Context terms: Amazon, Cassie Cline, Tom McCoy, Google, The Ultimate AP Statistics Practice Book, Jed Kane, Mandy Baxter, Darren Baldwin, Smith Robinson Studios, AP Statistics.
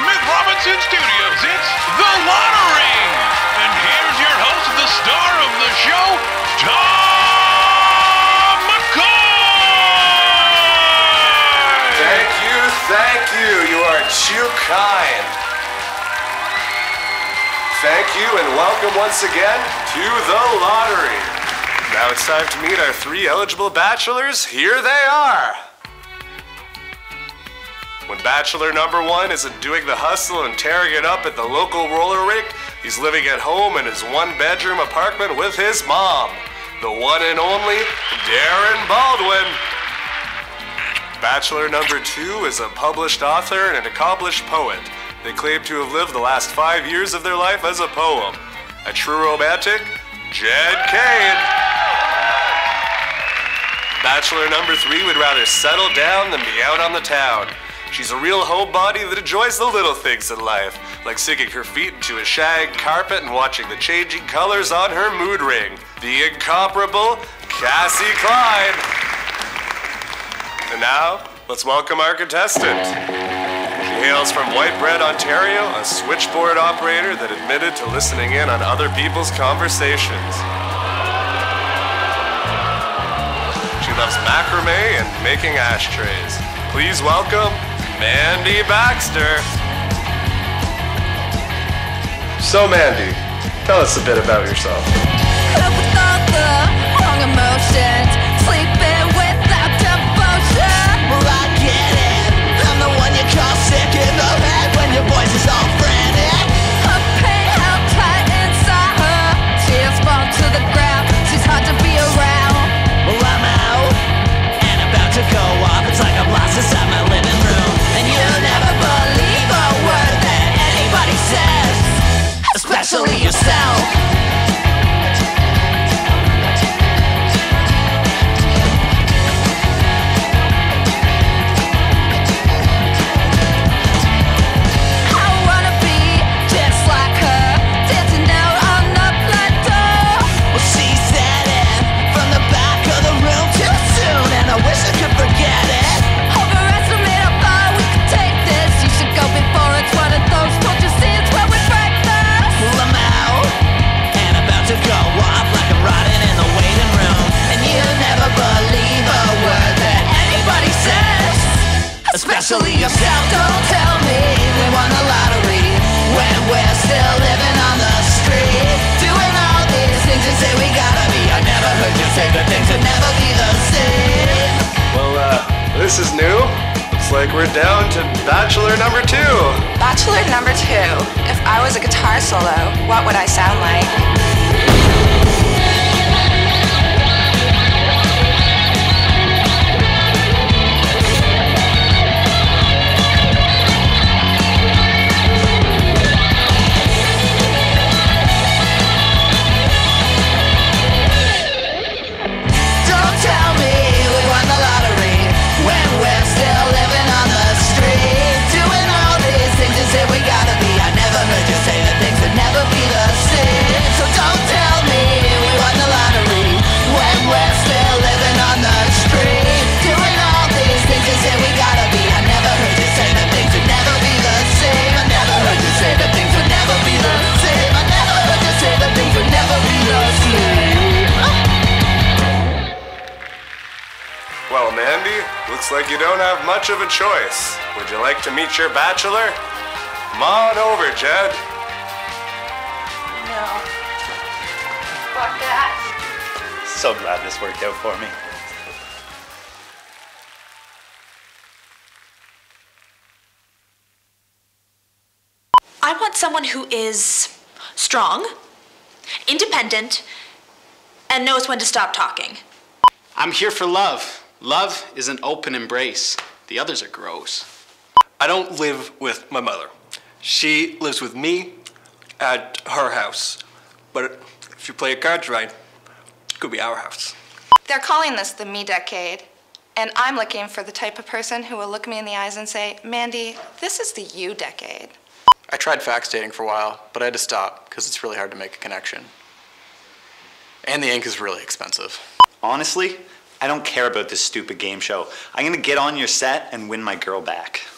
Smith Robinson Studios, it's The Lottery! And here's your host, the star of the show, Tom McCoy! Thank you. You are too kind. Thank you, and welcome once again to The Lottery. Now it's time to meet our three eligible bachelors. Here they are! When bachelor number one isn't doing the hustle and tearing it up at the local roller rink, he's living at home in his one-bedroom apartment with his mom, the one and only Darren Baldwin. Bachelor number two is a published author and an accomplished poet. They claim to have lived the last 5 years of their life as a poem. A true romantic, Jed Kane. Bachelor number three would rather settle down than be out on the town. She's a real homebody that enjoys the little things in life, like sinking her feet into a shag carpet and watching the changing colors on her mood ring. The incomparable Cassie Cline. And now, let's welcome our contestant. She hails from Whitebread, Ontario, a switchboard operator that admitted to listening in on other people's conversations. She loves macrame and making ashtrays. Please welcome Mandy Baxter. So Mandy, tell us a bit about yourself. Cope with all the wrong emotions, sleeping without devotion. Well, I get it. I'm the one you call sick in the head when your voice is all frantic. Her pain held tight inside her, tears fall to the ground. She's hard to be around. Well, I'm out and about to go off. It's like I'm lost inside my living room, and you'll never believe a word that anybody says, especially yourself. I wanna be just like her, dancing out on the plateau. Well, she said it from the back of the room too soon, and I wish I could forget it. Especially yourself. Don't tell me we won the lottery when we're still living on the street, doing all these things you say we gotta be. I never heard you say that things would never be the same. Well, this is new. Looks like we're down to bachelor number two. Bachelor number two. If I was a guitar solo, what would I sound like? Well, Mandy, looks like you don't have much of a choice. Would you like to meet your bachelor? Come on over, Jed. No. Fuck that. So glad this worked out for me. I want someone who is strong, independent, and knows when to stop talking. I'm here for love. Love is an open embrace. The others are gross. I don't live with my mother. She lives with me at her house. But if you play your cards right, it could be our house. They're calling this the me decade, and I'm looking for the type of person who will look me in the eyes and say, Mandy, this is the you decade. I tried fax dating for a while, but I had to stop because it's really hard to make a connection. And the ink is really expensive. Honestly, I don't care about this stupid game show. I'm gonna get on your set and win my girl back.